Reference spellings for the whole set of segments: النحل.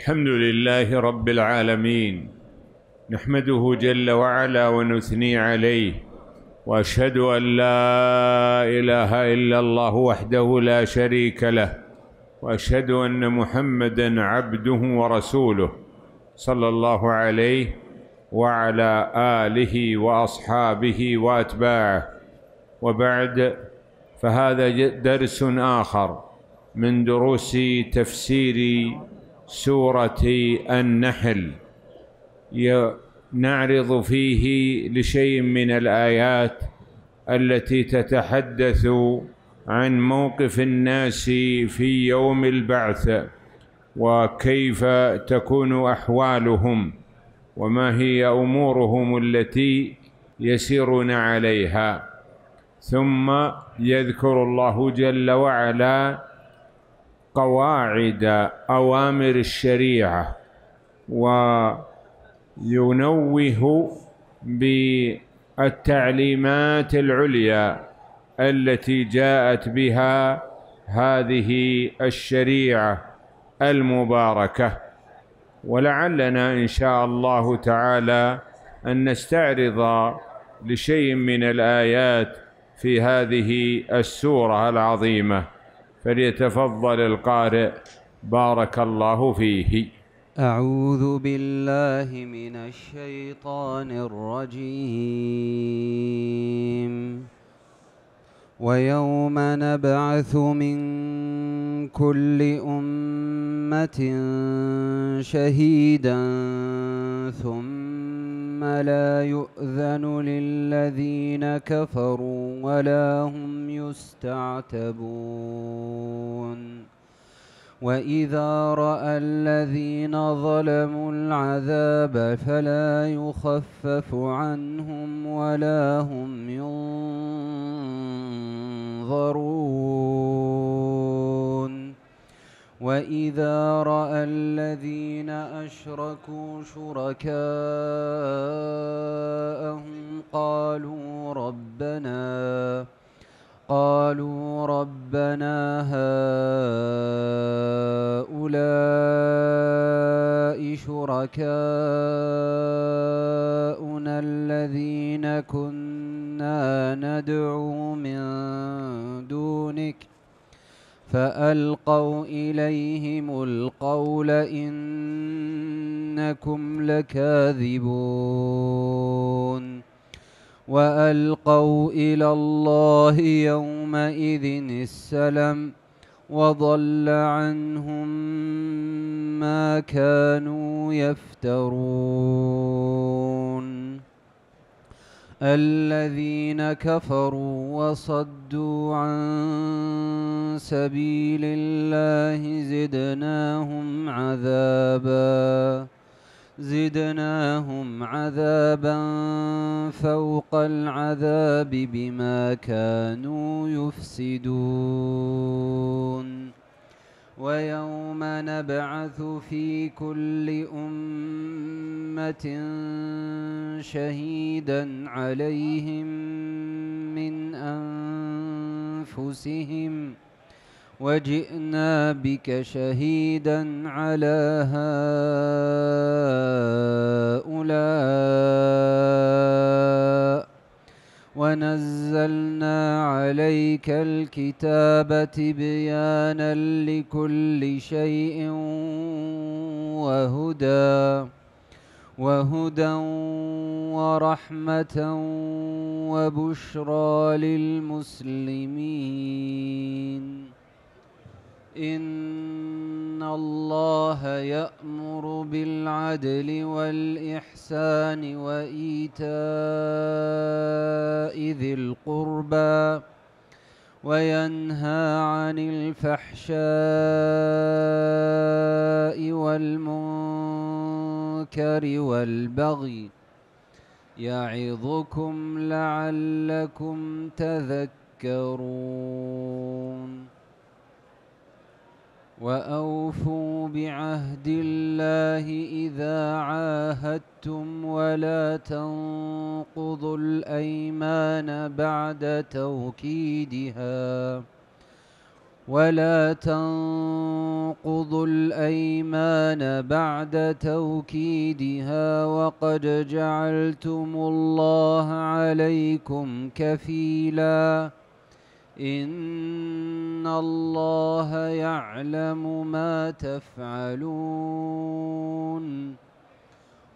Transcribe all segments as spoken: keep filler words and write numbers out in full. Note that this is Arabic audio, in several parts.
الحمد لله رب العالمين، نحمده جل وعلا ونثني عليه، وأشهد أن لا إله إلا الله وحده لا شريك له، وأشهد أن محمدًا عبده ورسوله صلى الله عليه وعلى آله وأصحابه وأتباعه. وبعد، فهذا درس آخر من دروس تفسير سورة النحل، نعرض فيه لشيء من الآيات التي تتحدث عن موقف الناس في يوم البعث، وكيف تكون أحوالهم، وما هي أمورهم التي يسيرون عليها. ثم يذكر الله جل وعلا قواعد أوامر الشريعة، وينوه بالتعليمات العليا التي جاءت بها هذه الشريعة المباركة. ولعلنا إن شاء الله تعالى أن نستعرض لشيء من الآيات في هذه السورة العظيمة، فليتفضل القارئ بارك الله فيه. أعوذ بالله من الشيطان الرجيم. ويوم نبعث من كل أمة شهيدا ثم لا يؤذن للذين كفروا ولا هم يستعتبون. وإذا رأى الذين ظلموا العذاب فلا يخفف عنهم ولا هم ينظرون. وإذا رأى الذين أشركوا شركاءهم قالوا ربنا قالوا ربنا هؤلاء شركاؤنا الذين كنا ندعو من دونك، فألقوا إليهم القول إنكم لكاذبون. وألقوا إلى الله يومئذ السلم، وضل عنهم ما كانوا يفترون. الذين كفروا وصدوا عن سبيل الله زدناهم عذابا زدناهم عذابا فوق العذاب بما كانوا يفسدون. ويوم نبعث في كل أمة شهيدا عليهم من أنفسهم، وجئنا بك شهيدا على هؤلاء، ونزلنا عليك الكتاب تبيانا لكل شيء وهدى وهدى ورحمة وبشرى للمسلمين. إن الله يأمر بالعدل والإحسان وإيتاء ذي القربى، وينهى عن الفحشاء والمنكر والبغي، يعظكم لعلكم تذكرون. وأوفوا بعهد الله إذا عاهدتم، ولا تنقضوا الأيمان بعد توكيدها، ولا تنقضوا الأيمان بعد توكيدها وقد جعلتم الله عليكم كفيلا إن الله يعلم ما تفعلون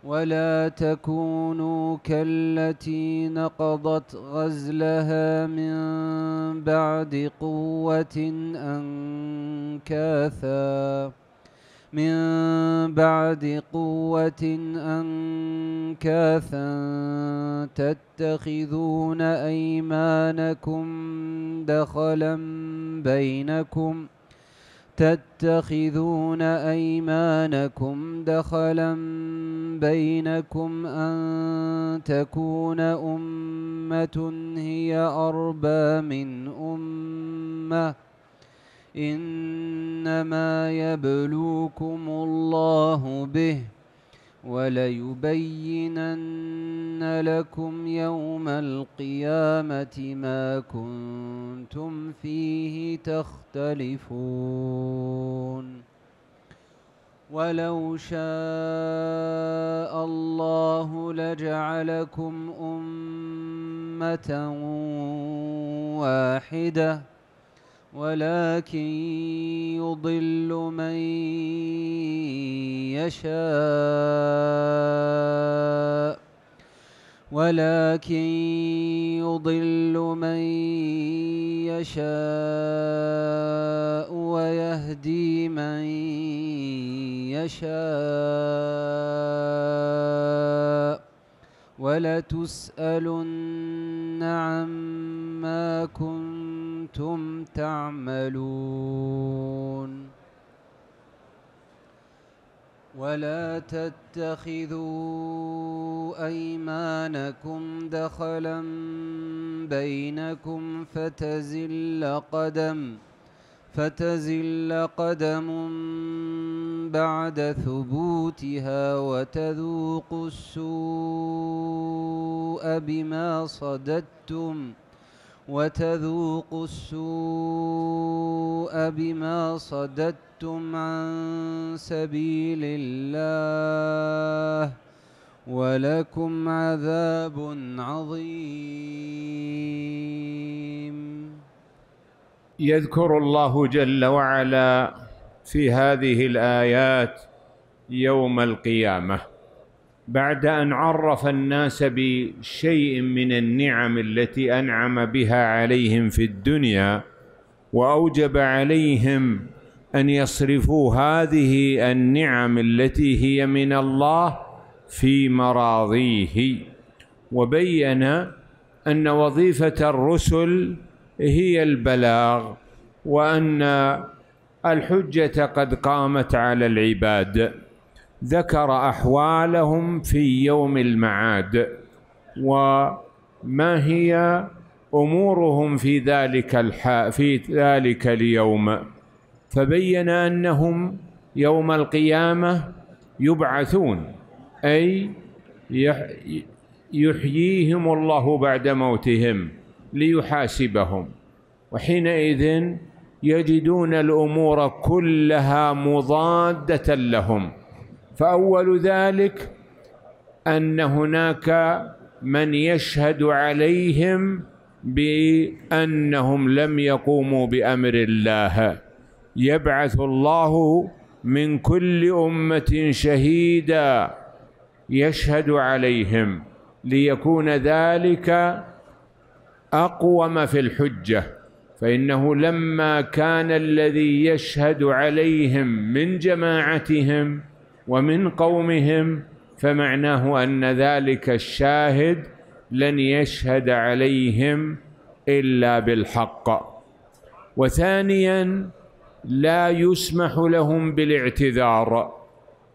ولا تكونوا كالتي نقضت غزلها من بعد قوة أنكاثا من بعد قوة أنكاثا تتخذون أيمانكم دخلا بينكم تتخذون أيمانكم دخلا بينكم أن تكون أمة هي أربى من أمة إنما يبلوكم الله به وليبينن لكم يوم القيامة ما كنتم فيه تختلفون ولو شاء الله لجعلكم أمة واحدة ولكن يضل من يشاء ولكن يضل من يشاء ويهدي من يشاء ولتسألن عما كنتم تعملون ولا تتخذوا أيمانكم دخلا بينكم فتزل قدم فتزل قدم بعد ثبوتها وتذوقوا السوء بما صددتم وتذوقوا السوء بما صددتم عن سبيل الله ولكم عذاب عظيم. يذكر الله جل وعلا في هذه الآيات يوم القيامة بعد أن عرف الناس بشيء من النعم التي أنعم بها عليهم في الدنيا وأوجب عليهم أن يصرفوا هذه النعم التي هي من الله في مراضيه وبين أن وظيفة الرسل هي البلاغ وأن الحجة قد قامت على العباد. ذكر أحوالهم في يوم المعاد وما هي أمورهم في ذلك الح... في ذلك اليوم فبين أنهم يوم القيامة يبعثون أي يح... يحييهم الله بعد موتهم ليحاسبهم وحينئذ يجدون الأمور كلها مضادة لهم فأول ذلك أن هناك من يشهد عليهم بأنهم لم يقوموا بأمر الله يبعث الله من كل أمة شهيدا يشهد عليهم ليكون ذلك أقوم في الحجة فإنه لما كان الذي يشهد عليهم من جماعتهم ومن قومهم فمعناه أن ذلك الشاهد لن يشهد عليهم إلا بالحق. وثانيا لا يسمح لهم بالاعتذار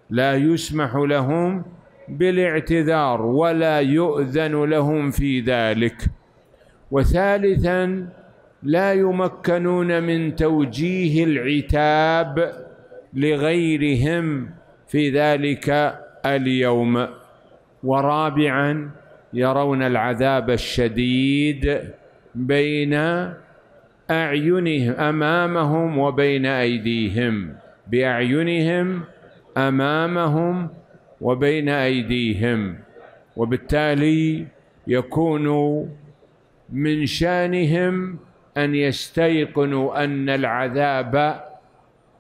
لا يسمح لهم بالاعتذار ولا يؤذن لهم في ذلك. وثالثاً لا يمكنون من توجيه العتاب لغيرهم في ذلك اليوم. ورابعاً يرون العذاب الشديد بين أعينهم أمامهم وبين أيديهم، بأعينهم أمامهم وبين أيديهم، وبالتالي يكون من شأنهم أن يستيقنوا أن العذاب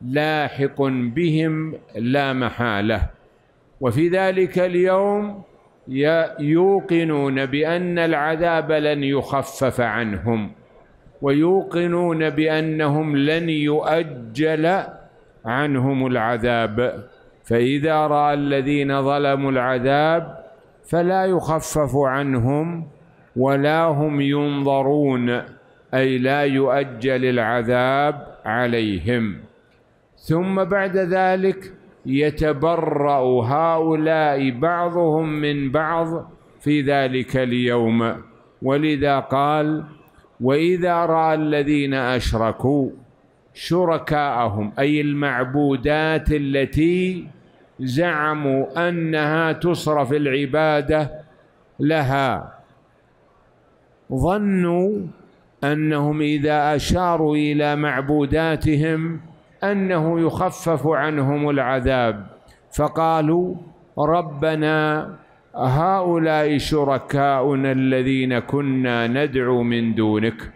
لاحق بهم لا محالة. وفي ذلك اليوم يوقنون بأن العذاب لن يخفف عنهم، ويوقنون بأنهم لن يؤجل عنهم العذاب، فإذا رأى الذين ظلموا العذاب فلا يخفف عنهم ولا هم ينظرون، أي لا يؤجل العذاب عليهم. ثم بعد ذلك يتبرأ هؤلاء بعضهم من بعض في ذلك اليوم. ولذا قال: وإذا رأى الذين أشركوا شركاءهم، أي المعبودات التي زعموا أنها تصرف العبادة لها، ظنوا أنهم إذا أشاروا إلى معبوداتهم أنه يخفف عنهم العذاب، فقالوا: ربنا هؤلاء شركاؤنا الذين كنا ندعو من دونك.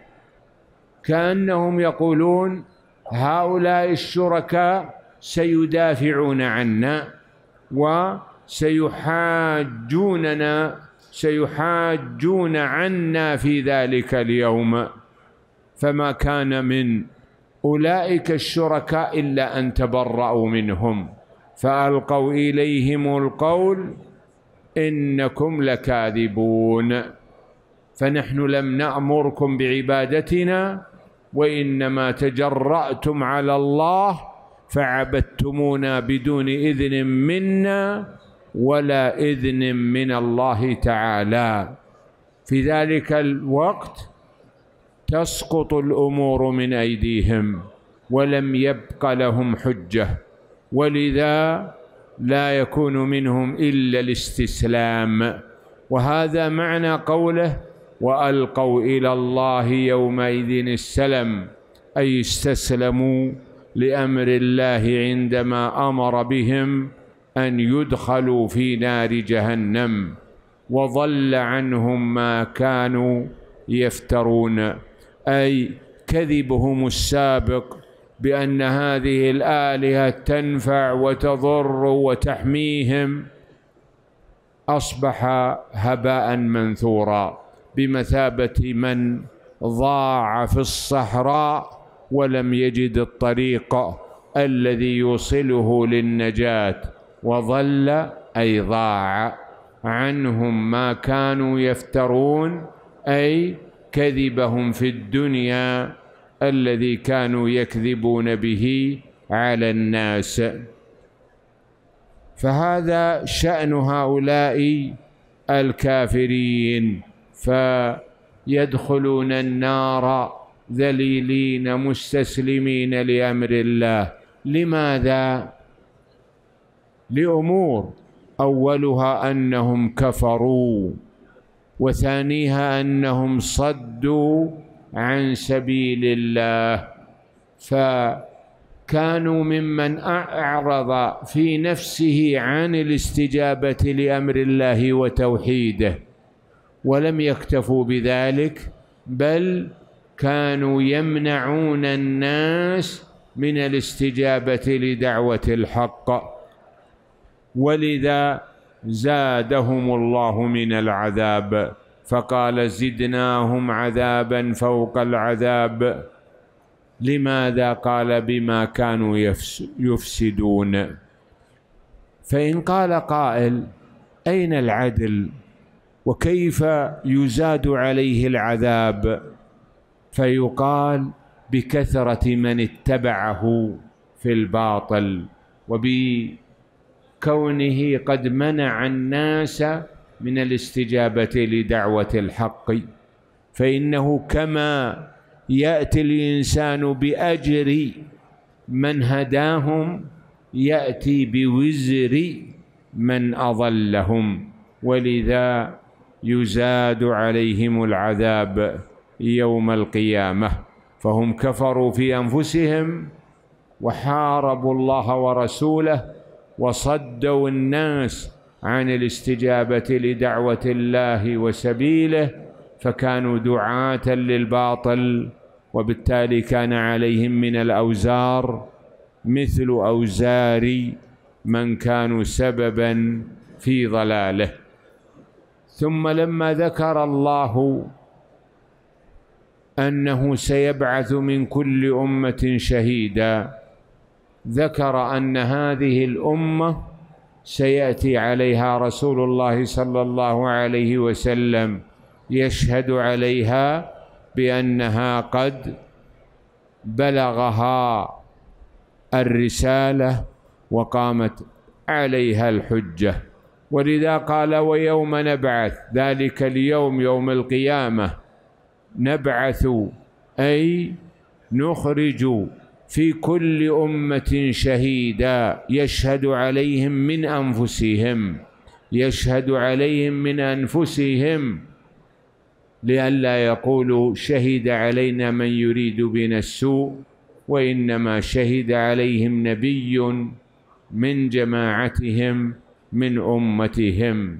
كأنهم يقولون: هؤلاء الشركاء سيدافعون عنا وسيحاجوننا سيحاجون عنا في ذلك اليوم. فما كان من أولئك الشركاء إلا أن تبرأوا منهم، فألقوا إليهم القول: إنكم لكاذبون، فنحن لم نأمركم بعبادتنا، وإنما تجرأتم على الله فعبدتمونا بدون إذن منا ولا إذن من الله تعالى. في ذلك الوقت تسقط الأمور من أيديهم ولم يبق لهم حجة، ولذا لا يكون منهم إلا الاستسلام. وهذا معنى قوله: وألقوا إلى الله يومئذ السلم، أي استسلموا لأمر الله عندما أمر بهم أن يدخلوا في نار جهنم، وضل عنهم ما كانوا يفترون، أي كذبهم السابق بأن هذه الآلهة تنفع وتضر وتحميهم أصبح هباء منثورا، بمثابة من ضاع في الصحراء ولم يجد الطريق الذي يوصله للنجاة، وضل أي ضاع عنهم ما كانوا يفترون، أي كذبهم في الدنيا الذي كانوا يكذبون به على الناس. فهذا شأن هؤلاء الكافرين، فيدخلون النار ذليلين مستسلمين لأمر الله. لماذا؟ لأمور: أولها أنهم كفروا، وثانيها أنهم صدوا عن سبيل الله، فكانوا ممن أعرض في نفسه عن الاستجابة لأمر الله وتوحيده. ولم يكتفوا بذلك، بل كانوا يمنعون الناس من الاستجابة لدعوة الحق، ولذا زادهم الله من العذاب، فقال: زدناهم عذابا فوق العذاب. لماذا؟ قال: بما كانوا يفسدون. فإن قال قائل: أين العدل؟ وكيف يزاد عليه العذاب؟ فيقال: بكثرة من اتبعه في الباطل، وبكونه قد منع الناس من الاستجابة لدعوة الحق، فإنه كما يأتي الإنسان بأجر من هداهم يأتي بوزر من أضلهم، ولذا يزاد عليهم العذاب يوم القيامة. فهم كفروا في أنفسهم وحاربوا الله ورسوله وصدوا الناس عن الاستجابة لدعوة الله وسبيله، فكانوا دعاة للباطل، وبالتالي كان عليهم من الأوزار مثل أوزار من كانوا سببا في ضلاله. ثم لما ذكر الله أنه سيبعث من كل أمة شهيدا، ذكر أن هذه الأمة سيأتي عليها رسول الله صلى الله عليه وسلم يشهد عليها بأنها قد بلغها الرسالة وقامت عليها الحجة. ولذا قال: ويوم نبعث، ذلك اليوم يوم القيامة، نبعث أي نخرج في كل أمة شهيدا يشهد عليهم من أنفسهم، يشهد عليهم من أنفسهم، لئلا يقولوا شهد علينا من يريد بنا السوء، وإنما شهد عليهم نبي من جماعتهم من أمتهم.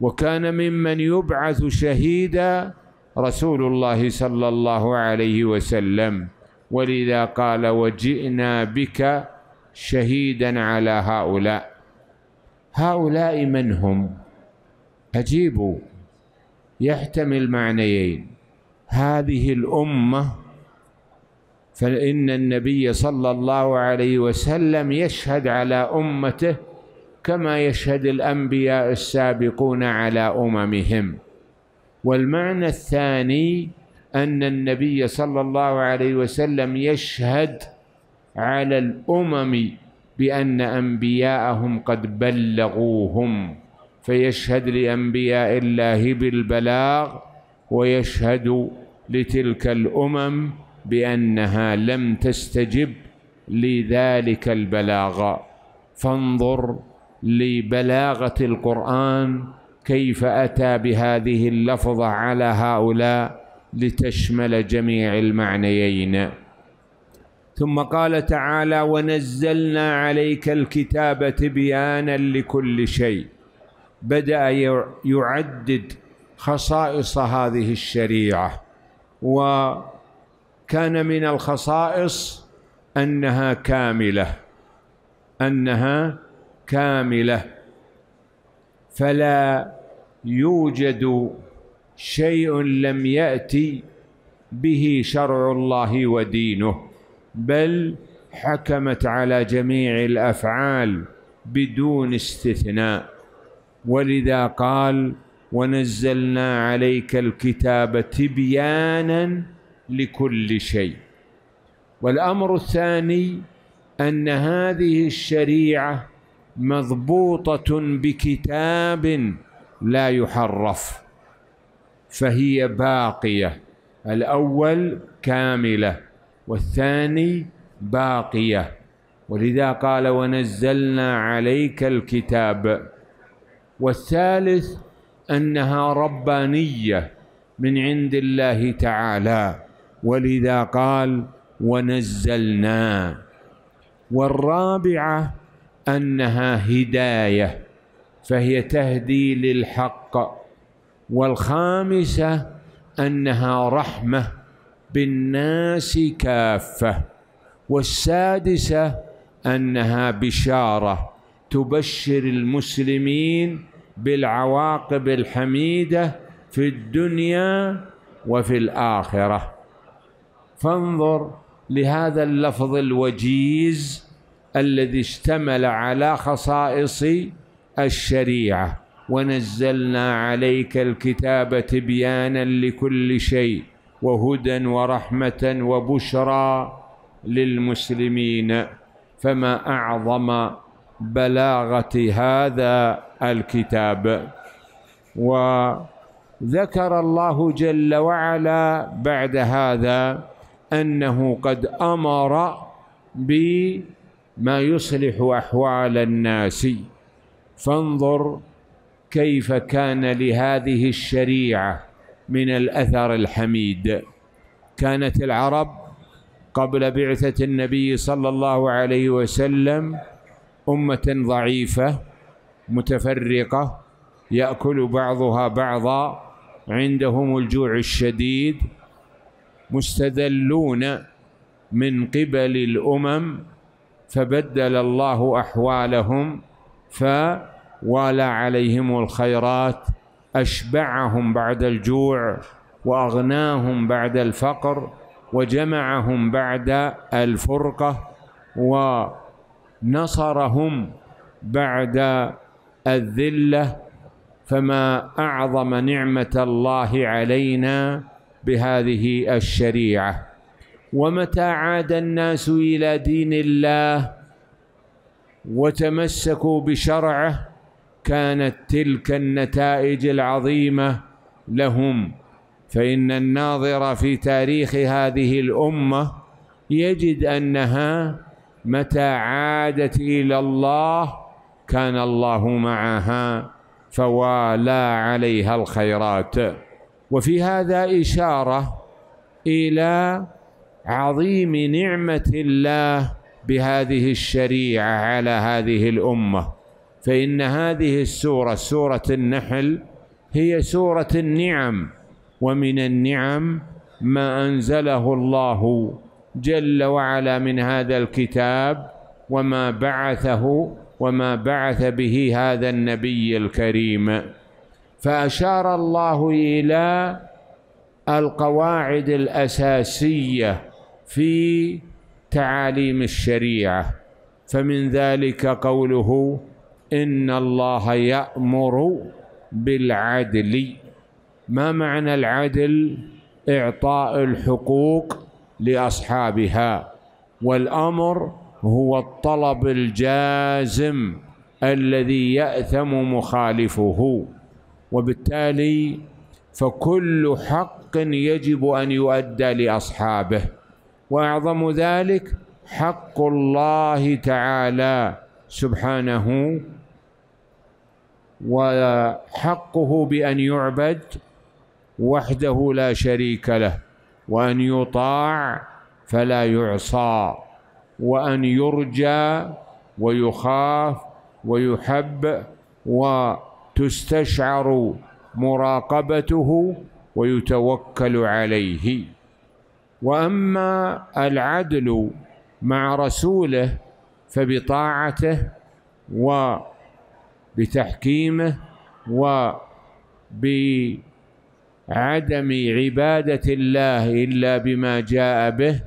وكان ممن يبعث شهيدا رسول الله صلى الله عليه وسلم، ولذا قال: وجئنا بك شهيدا على هؤلاء. هؤلاء من هم؟ أجيبوا، يحتمل معنيين: هذه الأمة، فإن النبي صلى الله عليه وسلم يشهد على أمته كما يشهد الأنبياء السابقون على أممهم. والمعنى الثاني أن النبي صلى الله عليه وسلم يشهد على الأمم بأن أنبياءهم قد بلغوهم، فيشهد لأنبياء الله بالبلاغ، ويشهد لتلك الأمم بأنها لم تستجب لذلك البلاغ. فانظر لبلاغة القرآن كيف أتى بهذه اللفظة على هؤلاء لتشمل جميع المعنيين. ثم قال تعالى: ونزلنا عليك الكتاب بيانا لكل شيء. بدأ يعدد خصائص هذه الشريعة، وكان من الخصائص أنها كاملة، أنها كاملة، فلا يوجد شيء لم يأتي به شرع الله ودينه، بل حكمت على جميع الأفعال بدون استثناء. ولذا قال: ونزلنا عليك الكتاب تبيانا لكل شيء. والأمر الثاني أن هذه الشريعة مضبوطة بكتاب لا يحرف، فهي باقية. الأول كاملة والثاني باقية، ولذا قال: ونزلنا عليك الكتاب. والثالث أنها ربانية من عند الله تعالى، ولذا قال: ونزلنا. والرابعة أنها هداية، فهي تهدي للحق. والخامسة أنها رحمة بالناس كافة. والسادسة أنها بشارة، تبشر المسلمين بالعواقب الحميدة في الدنيا وفي الآخرة. فانظر لهذا اللفظ الوجيز الذي اشتمل على خصائص الشريعة: ونزلنا عليك الكتاب تبيانا لكل شيء وهدى ورحمة وبشرى للمسلمين. فما أعظم بلاغة هذا الكتاب. وذكر الله جل وعلا بعد هذا أنه قد أمر بما يصلح أحوال الناس، فانظر كيف كان لهذه الشريعة من الأثر الحميد. كانت العرب قبل بعثة النبي صلى الله عليه وسلم أمة ضعيفة متفرقة، يأكل بعضها بعضا، عندهم الجوع الشديد، مستذلون من قبل الأمم، فبدل الله أحوالهم فوالى عليهم الخيرات، أشبعهم بعد الجوع وأغناهم بعد الفقر وجمعهم بعد الفرقة ونصرهم بعد الذلة. فما أعظم نعمة الله علينا بهذه الشريعة. ومتى عاد الناس إلى دين الله وتمسكوا بشرعه كانت تلك النتائج العظيمة لهم. فإن الناظر في تاريخ هذه الأمة يجد أنها متى عادت إلى الله كان الله معها فوالى عليها الخيرات. وفي هذا إشارة إلى عظيم نعمة الله بهذه الشريعة على هذه الأمة. فإن هذه السورة، سورة النحل، هي سورة النعم، ومن النعم ما أنزله الله جل وعلا من هذا الكتاب وما بعثه وما بعث به هذا النبي الكريم. فأشار الله إلى القواعد الأساسية في تعاليم الشريعة، فمن ذلك قوله إن الله يأمر بالعدل. ما معنى العدل؟ إعطاء الحقوق لأصحابها، والأمر هو الطلب الجازم الذي يأثم مخالفه، وبالتالي فكل حق يجب أن يؤدى لأصحابه، وأعظم ذلك حق الله تعالى سبحانه وحقه بأن يعبد وحده لا شريك له، وأن يطاع فلا يعصى، وأن يرجى ويخاف ويحب وتستشعر مراقبته ويتوكل عليه. وأما العدل مع رسوله فبطاعته وبتحكيمه وبعدم عبادة الله إلا بما جاء به،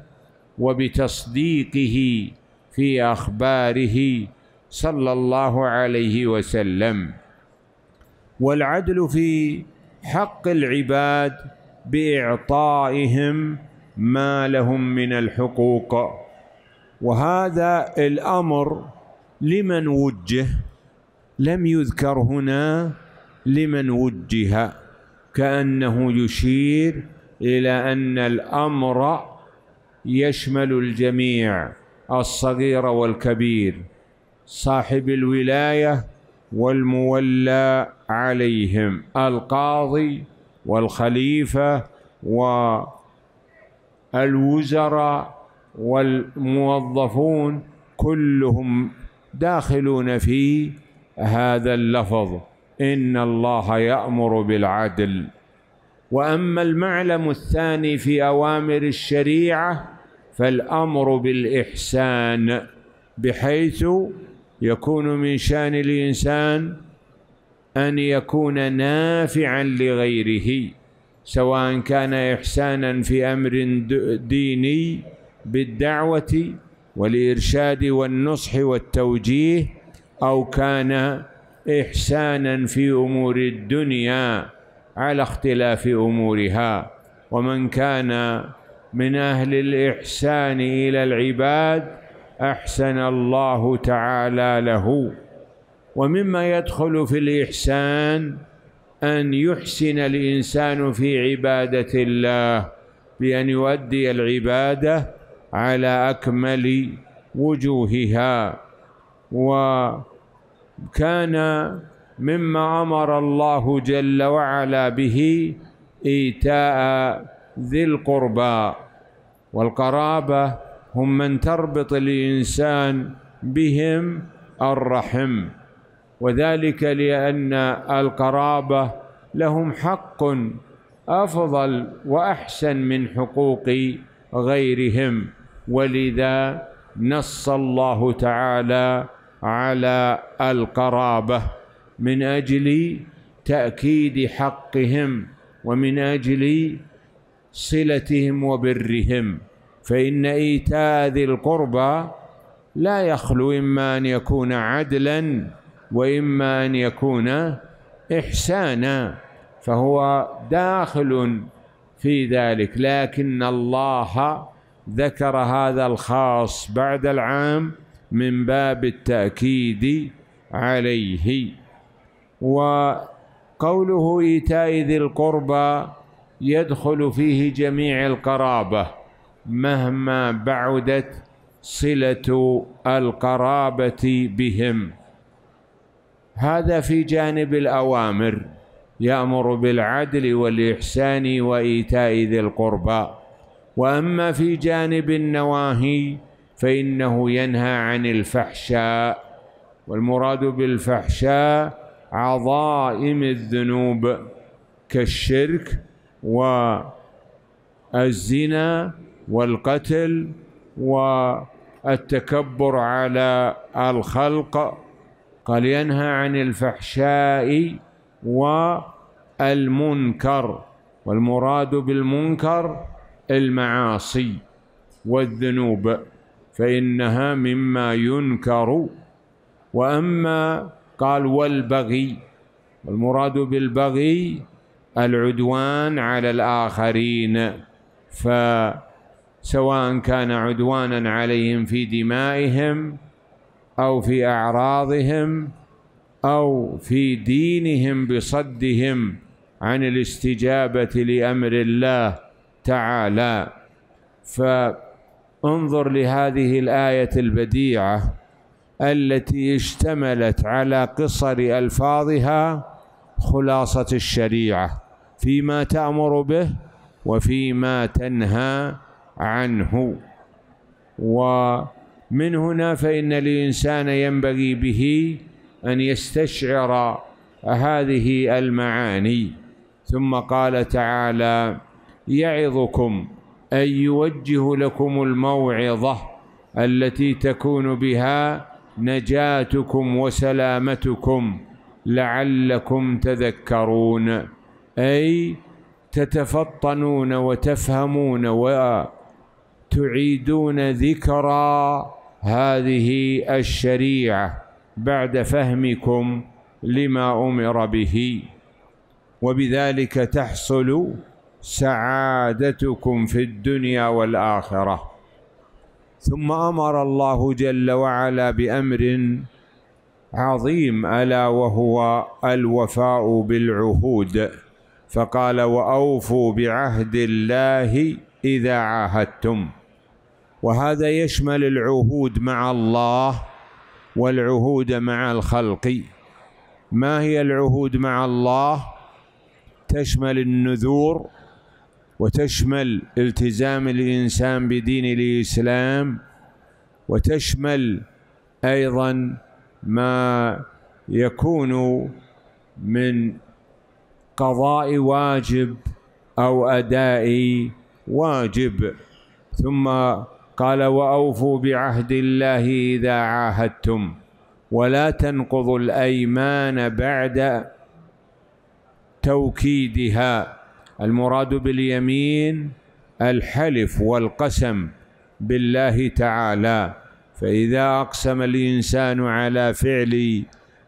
وبتصديقه في أخباره صلى الله عليه وسلم. والعدل في حق العباد بإعطائهم ما لهم من الحقوق. وهذا الأمر لمن وجه؟ لم يذكر هنا لمن وجه، كأنه يشير إلى أن الأمر يشمل الجميع، الصغير والكبير، صاحب الولاية والمولى عليهم، القاضي والخليفة والوزراء والموظفون، كلهم داخلون في هذا اللفظ إن الله يأمر بالعدل. وأما المعلم الثاني في أوامر الشريعة فالأمر بالإحسان، بحيث يكون من شأن الإنسان أن يكون نافعا لغيره، سواء كان إحسانا في أمر ديني بالدعوة والإرشاد والنصح والتوجيه، أو كان إحسانا في أمور الدنيا على اختلاف أمورها. ومن كان من أهل الإحسان إلى العباد أحسن الله تعالى له. ومما يدخل في الإحسان أن يحسن الإنسان في عبادة الله بأن يؤدي العبادة على أكمل وجوهها. وكان مما أمر الله جل وعلا به إيتاء ذي القربى، والقرابة هم من تربط الإنسان بهم الرحم، وذلك لأن القرابة لهم حق أفضل وأحسن من حقوق غيرهم، ولذا نص الله تعالى على القرابة من أجل تأكيد حقهم ومن أجل صلتهم وبرهم. فإن إيتاء ذي القربى لا يخلو إما أن يكون عدلاً وإما أن يكون إحساناً، فهو داخل في ذلك، لكن الله ذكر هذا الخاص بعد العام من باب التأكيد عليه. وقوله إيتاء ذي القربى يدخل فيه جميع القرابة مهما بعدت صلة القرابة بهم. هذا في جانب الأوامر، يأمر بالعدل والإحسان وإيتاء ذي القربى. وأما في جانب النواهي فإنه ينهى عن الفحشاء، والمراد بالفحشاء عظائم الذنوب كالشرك والزنا والقتل والتكبر على الخلق. قال ينهى عن الفحشاء والمنكر، والمراد بالمنكر المعاصي والذنوب، فإنها مما ينكر. وأما قال والبغي، والمراد بالبغي العدوان على الآخرين، فسواء كان عدوانا عليهم في دمائهم أو في أعراضهم أو في دينهم بصدهم عن الاستجابة لأمر الله تعالى. فانظر لهذه الآية البديعة التي اشتملت على قصر ألفاظها خلاصة الشريعة فيما تأمر به وفيما تنهى عنه. ومن هنا فإن الإنسان ينبغي به أن يستشعر هذه المعاني. ثم قال تعالى يعظكم أي يوجه لكم الموعظة التي تكون بها نجاتكم وسلامتكم لعلكم تذكرون، أي تتفطنون وتفهمون وتعيدون ذكرى هذه الشريعة بعد فهمكم لما أمر به، وبذلك تحصل سعادتكم في الدنيا والآخرة. ثم أمر الله جل وعلا بأمر عظيم ألا وهو الوفاء بالعهود، فقال وأوفوا بعهد الله إذا عاهدتم. وهذا يشمل العهود مع الله والعهود مع الخلق. ما هي العهود مع الله؟ تشمل النذور، وتشمل التزام الإنسان بدين الإسلام، وتشمل أيضا ما يكون من قضاء واجب أو أداء واجب. ثم قال وأوفوا بعهد الله إذا عاهدتم ولا تنقضوا الأيمان بعد توكيدها. المراد باليمين الحلف والقسم بالله تعالى، فإذا أقسم الإنسان على فعل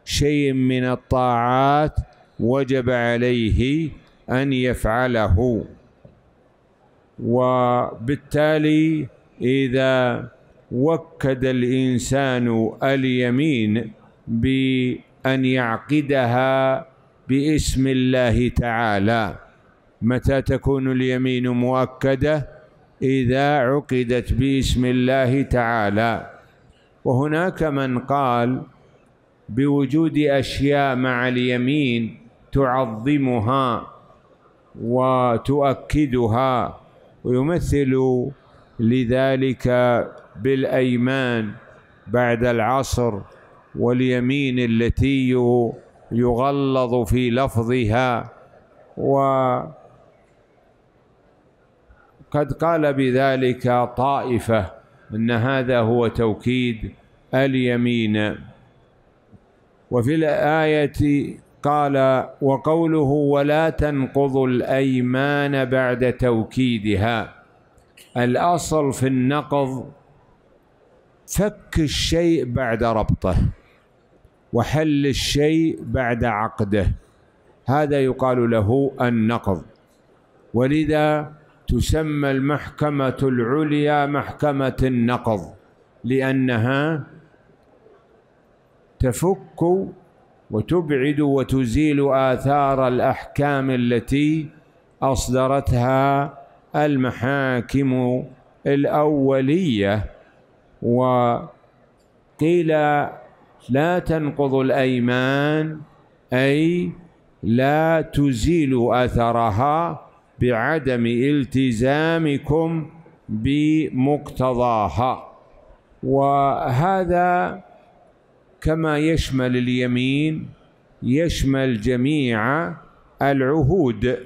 شيء من الطاعات وجب عليه أن يفعله. وبالتالي إذا وكد الإنسان اليمين بأن يعقدها باسم الله تعالى. متى تكون اليمين مؤكدة؟ إذا عقدت باسم الله تعالى. وهناك من قال بوجود أشياء مع اليمين تعظمها وتؤكدها، ويمثل لذلك بالأيمان بعد العصر، واليمين التي يغلظ في لفظها. وقد قال بذلك طائفة أن هذا هو توكيد اليمين. وفي الآية قال: وقوله ولا تنقضوا الأيمان بعد توكيدها. الأصل في النقض فك الشيء بعد ربطه، وحل الشيء بعد عقده، هذا يقال له النقض. ولذا تسمى المحكمة العليا محكمة النقض، لأنها تفك وتبعد وتزيل آثار الأحكام التي أصدرتها المحاكم الأولية. وقيل لا تنقض الأيمان أي لا تزيل أثرها بعدم التزامكم بمقتضاها. وهذا كما يشمل اليمين يشمل جميع العهود،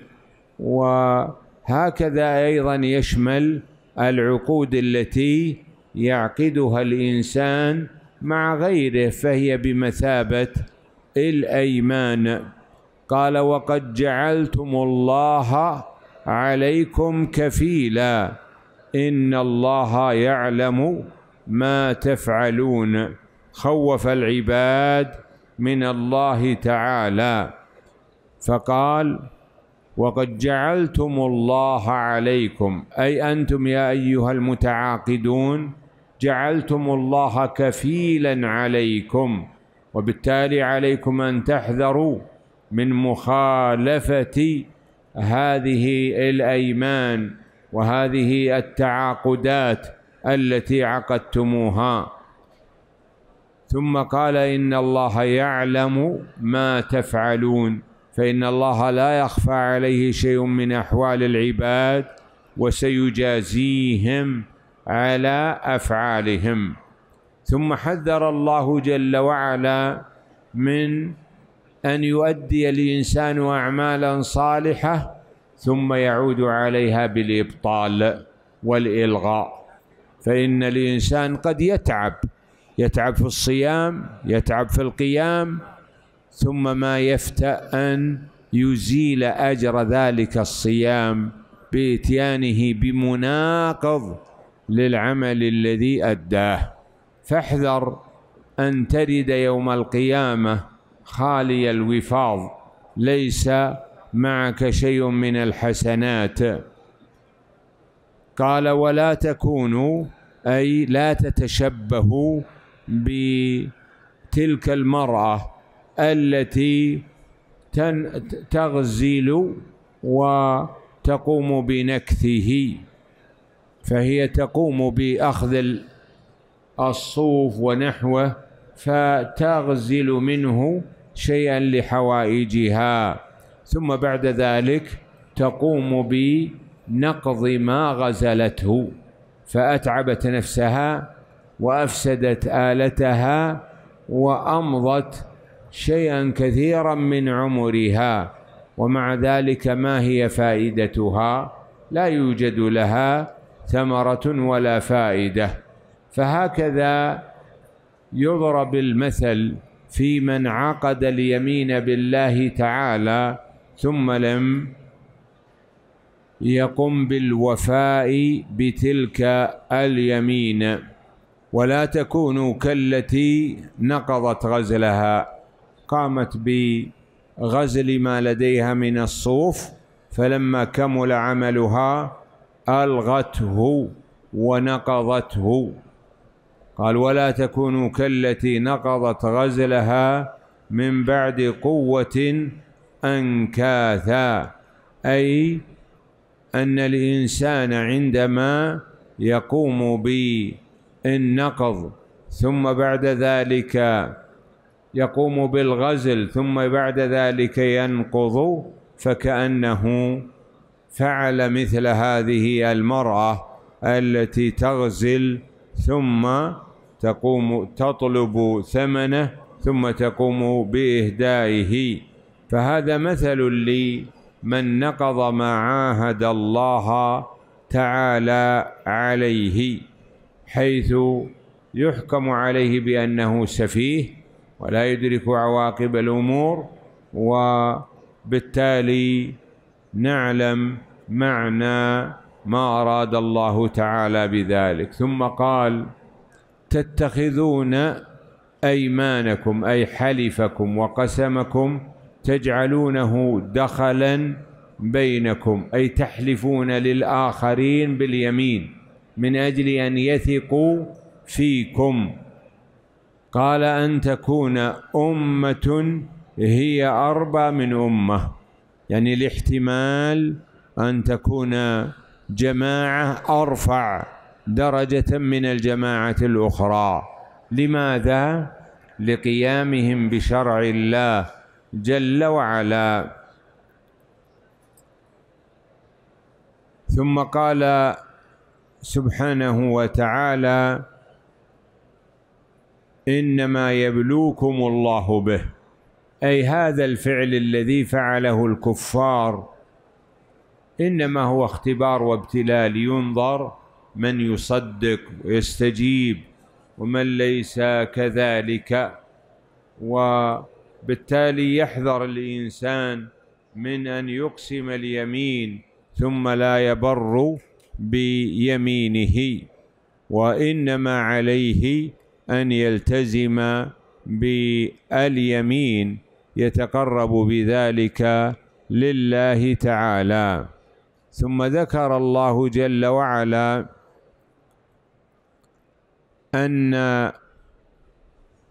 وهكذا أيضا يشمل العقود التي يعقدها الإنسان مع غيره، فهي بمثابة الأيمان. قال: وقد جعلتم الله عليكم كفيلا إن الله يعلم ما تفعلون. خوف العباد من الله تعالى فقال: وقد جعلتم الله عليكم، أي أنتم يا أيها المتعاقدون جعلتم الله كفيلا عليكم، وبالتالي عليكم أن تحذروا من مخالفة هذه الأيمان وهذه التعاقدات التي عقدتموها. ثم قال: إن الله يعلم ما تفعلون، فإن الله لا يخفى عليه شيء من أحوال العباد، وسيجازيهم على أفعالهم. ثم حذر الله جل وعلا من أن يؤدي الإنسان أعمالا صالحة ثم يعود عليها بالإبطال والإلغاء، فإن الإنسان قد يتعب يتعب في الصيام، يتعب في القيام، ثم ما يفتأ أن يزيل أجر ذلك الصيام بإتيانه بمناقض للعمل الذي أداه. فاحذر أن ترد يوم القيامة خالي الوفاض، ليس معك شيء من الحسنات. قال: ولا تكونوا، أي لا تتشبهوا بتلك المرأة التي تغزل وتقوم بنكثه، فهي تقوم بأخذ الصوف ونحوه فتغزل منه شيئا لحوائجها، ثم بعد ذلك تقوم بنقض ما غزلته، فأتعبت نفسها وأفسدت آلتها وأمضت شيئا كثيرا من عمرها، ومع ذلك ما هي فائدتها؟ لا يوجد لها ثمرة ولا فائدة. فهكذا يضرب المثل في من عقد اليمين بالله تعالى ثم لم يقم بالوفاء بتلك اليمين. ولا تكونوا كالتي نقضت غزلها، قامت بغزل ما لديها من الصوف، فلما كمل عملها ألغته ونقضته. قال: ولا تكونوا كالتي نقضت غزلها من بعد قوة أنكاثا، أي أن الإنسان عندما يقوم بالنقض ثم بعد ذلك يقوم بالغزل ثم بعد ذلك ينقض، فكأنه فعل مثل هذه المرأة التي تغزل ثم تقوم تطلب ثمنه ثم تقوم بإهدائه. فهذا مثل لمن نقض ما عاهد الله تعالى عليه، حيث يحكم عليه بأنه سفيه ولا يدرك عواقب الأمور، وبالتالي نعلم معنى ما أراد الله تعالى بذلك. ثم قال: تتخذون أيمانكم أي حلفكم وقسمكم تجعلونه دخلا بينكم، أي تحلفون للآخرين باليمين من أجل أن يثقوا فيكم. قال: أن تكون أمة هي أربى من أمة، يعني الاحتمال أن تكون جماعة أرفع درجة من الجماعة الأخرى. لماذا؟ لقيامهم بشرع الله جل وعلا. ثم قال سبحانه وتعالى: إنما يبلوكم الله به، أي هذا الفعل الذي فعله الكفار إنما هو اختبار وابتلاء لينظر من يصدق ويستجيب ومن ليس كذلك. وبالتالي يحذر الإنسان من أن يقسم اليمين ثم لا يبر بيمينه، وإنما عليه أن يلتزم باليمين يتقرب بذلك لله تعالى. ثم ذكر الله جل وعلا أن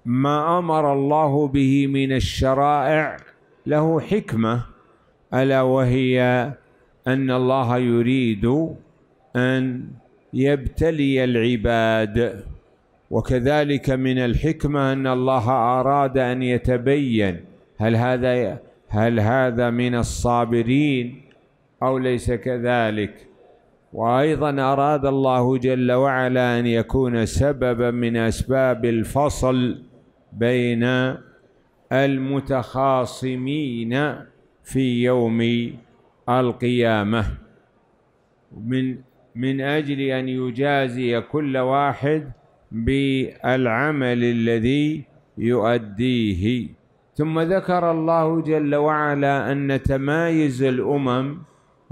ما أمر الله به من الشرائع له حكمة، ألا وهي أن الله يريد أن يبتلي العباد. وكذلك من الحكمة أن الله أراد أن يتبين هل هذا هل هذا من الصابرين أو ليس كذلك. وأيضا أراد الله جل وعلا أن يكون سببا من أسباب الفصل بين المتخاصمين في يوم القيامة من من أجل أن يجازي كل واحد بالعمل الذي يؤديه. ثم ذكر الله جل وعلا أن تمايز الأمم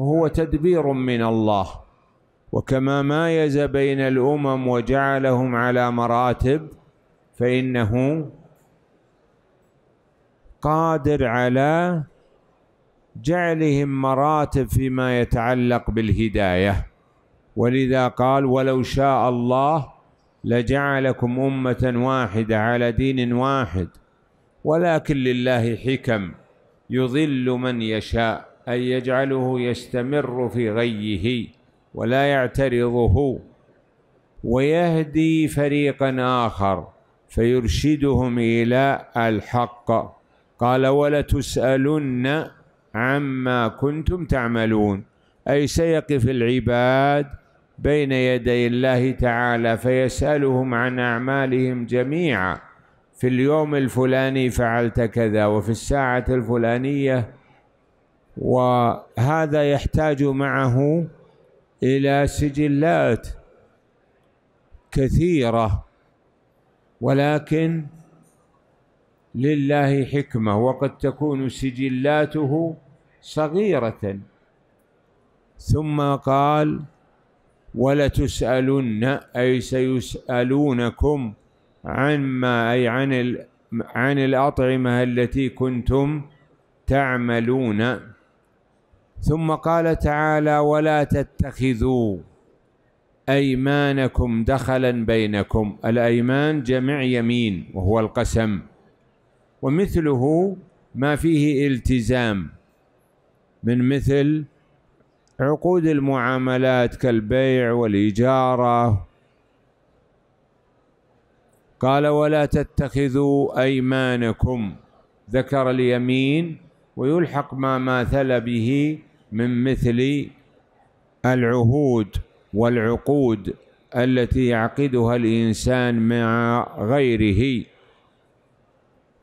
هو تدبير من الله، وكما مايز بين الأمم وجعلهم على مراتب فإنه قادر على جعلهم مراتب فيما يتعلق بالهداية. ولذا قال: ولو شاء الله لجعلكم أمة واحدة على دين واحد ولكن لله حكم يضل من يشاء، أي يجعله يستمر في غيه ولا يعترضه، ويهدي فريقا آخر فيرشدهم إلى الحق. قال: ولتسألن عما كنتم تعملون، أي سيقف العباد بين يدي الله تعالى فيسألهم عن أعمالهم جميعا، في اليوم الفلاني فعلت كذا وفي الساعة الفلانية. وهذا يحتاج معه إلى سجلات كثيرة، ولكن لله حكمة، وقد تكون سجلاته صغيرة. ثم قال: ولتسألن أي سيسألونكم عما أي عن عن الأطعمة التي كنتم تعملون. ثم قال تعالى: ولا تتخذوا أيمانكم دخلا بينكم، الأيمان جمع يمين وهو القسم، ومثله ما فيه التزام من مثل عقود المعاملات كالبيع والإجارة. قال: ولا تتخذوا أيمانكم، ذكر اليمين ويلحق ما ماثل به من مثل العهود والعقود التي يعقدها الإنسان مع غيره.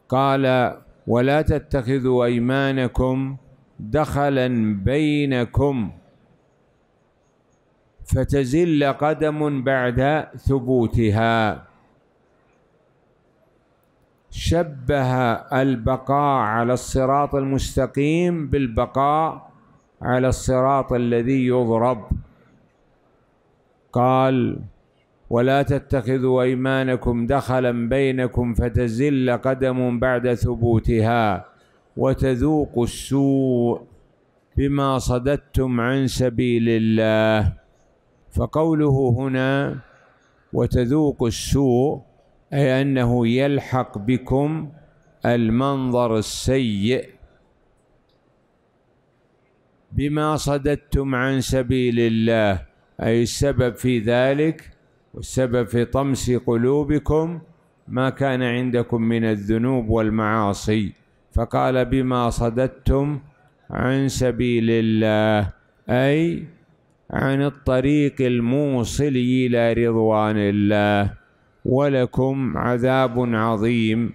قال: ولا تتخذوا أيمانكم دخلا بينكم فتزل قدم بعد ثبوتها. شبه البقاء على الصراط المستقيم بالبقاء على الصراط الذي يضرب. قال: ولا تتخذوا أيمانكم دخلا بينكم فتزل قدم بعد ثبوتها وتذوقوا السوء بما صددتم عن سبيل الله. فقوله هنا وتذوقوا السوء أي أنه يلحق بكم المنظر السيء بما صددتم عن سبيل الله، أي السبب في ذلك والسبب في طمس قلوبكم ما كان عندكم من الذنوب والمعاصي. فقال بما صددتم عن سبيل الله أي عن الطريق الموصل إلى رضوان الله. ولكم عذاب عظيم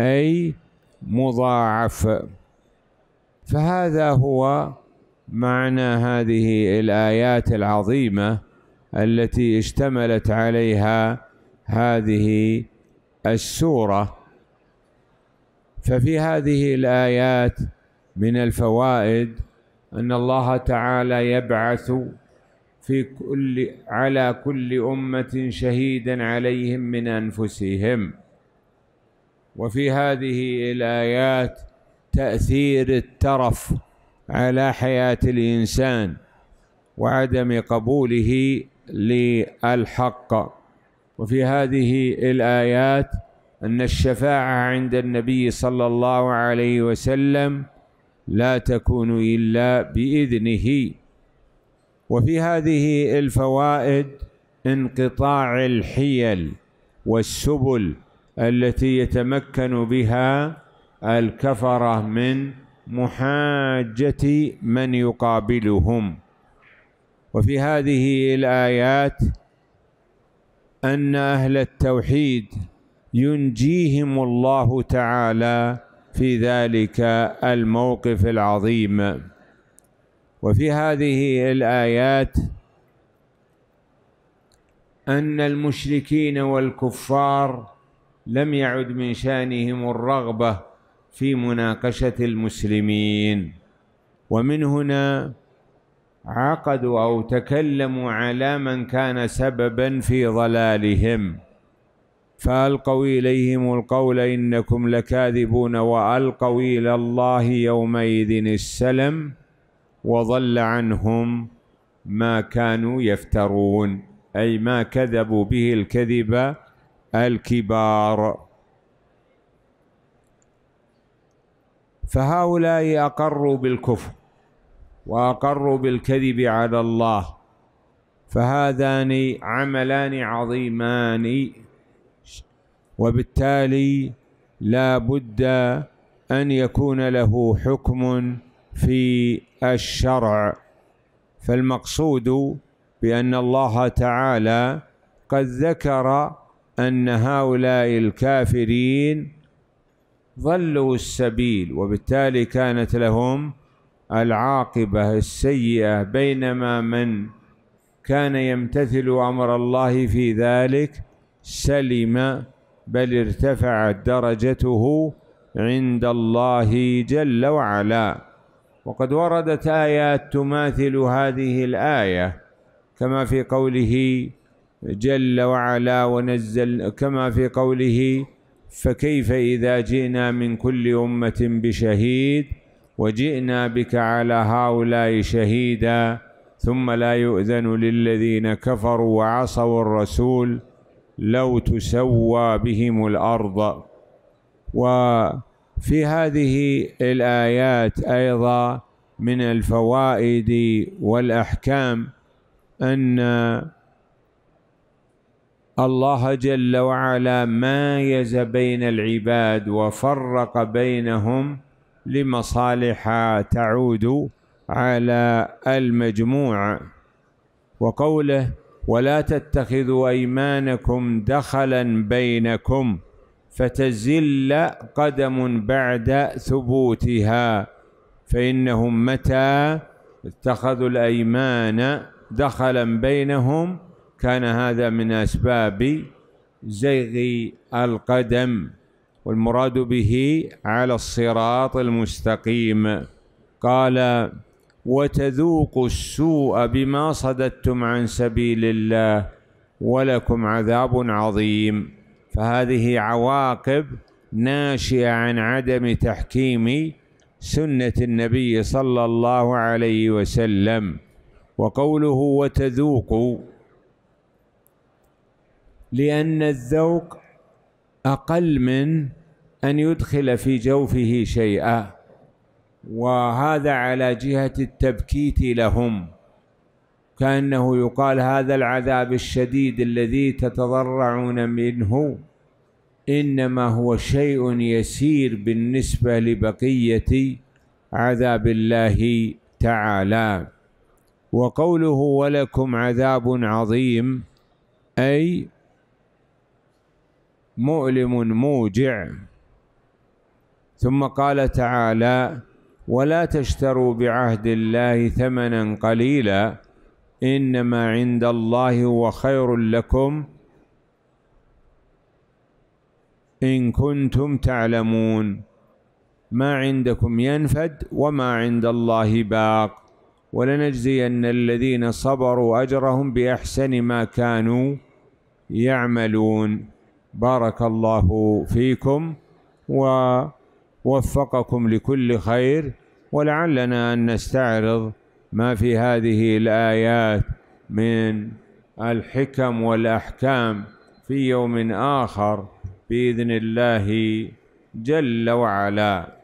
أي مضاعف. فهذا هو معنى هذه الآيات العظيمة التي اشتملت عليها هذه السورة. ففي هذه الآيات من الفوائد أن الله تعالى يبعث في كل على كل أمة شهيدا عليهم من أنفسهم. وفي هذه الآيات تأثير الترف على حياة الإنسان وعدم قبوله للحق. وفي هذه الآيات أن الشفاعة عند النبي صلى الله عليه وسلم لا تكون إلا بإذنه. وفي هذه الفوائد انقطاع الحيل والسبل التي يتمكن بها الكفرة من محاجة من يقابلهم. وفي هذه الآيات أن أهل التوحيد ينجيهم الله تعالى في ذلك الموقف العظيم. وفي هذه الآيات أن المشركين والكفار لم يعد من شأنهم الرغبة في مناقشة المسلمين، ومن هنا عقدوا أو تكلموا على من كان سببا في ضلالهم فألقوا إليهم القول إنكم لكاذبون وألقوا إلى الله يومئذ السلم وضل عنهم ما كانوا يفترون، أي ما كذبوا به الكذب الكبار. فهؤلاء أقروا بالكفر وأقروا بالكذب على الله، فهذان عملان عظيمان، وبالتالي لا بد أن يكون له حكم في الشرع. فالمقصود بأن الله تعالى قد ذكر أن هؤلاء الكافرين ضلوا السبيل، وبالتالي كانت لهم العاقبة السيئة، بينما من كان يمتثل أمر الله في ذلك سلم بل ارتفعت درجته عند الله جل وعلا. وقد وردت آيات تماثل هذه الآية كما في قوله جل وعلا ونزل كما في قوله فكيف إذا جئنا من كل أمة بشهيد وجئنا بك على هؤلاء شهيدا ثم لا يؤذن للذين كفروا وعصوا الرسول لو تسوى بهم الأرض. وفي هذه الآيات أيضا من الفوائد والأحكام أن الله جل وعلا مايز بين العباد وفرق بينهم لمصالح تعود على المجموع. وقوله ولا تتخذوا أيمانكم دخلا بينكم فتزل قدم بعد ثبوتها، فإنهم متى اتخذوا الأيمان دخلا بينهم كان هذا من أسباب زيغ القدم، والمراد به على الصراط المستقيم. قال وتذوقوا السوء بما صددتم عن سبيل الله ولكم عذاب عظيم. فهذه عواقب ناشئة عن عدم تحكيم سنة النبي صلى الله عليه وسلم. وقوله وتذوقوا، لأن الذوق أقل من أن يدخل في جوفه شيئا، وهذا على جهة التبكيت لهم، كأنه يقال هذا العذاب الشديد الذي تتضرعون منه إنما هو شيء يسير بالنسبة لبقية عذاب الله تعالى. وقوله ولكم عذاب عظيم أي مؤلم موجع. ثم قال تعالى ولا تشتروا بعهد الله ثمنا قليلا إنما عند الله هو خير لكم إن كنتم تعلمون. ما عندكم ينفد وما عند الله باق ولنجزين الذين صبروا أجرهم بأحسن ما كانوا يعملون. بارك الله فيكم ووفقكم لكل خير، ولعلنا أن نستعرض ما في هذه الآيات من الحكم والأحكام في يوم آخر بإذن الله جل وعلا.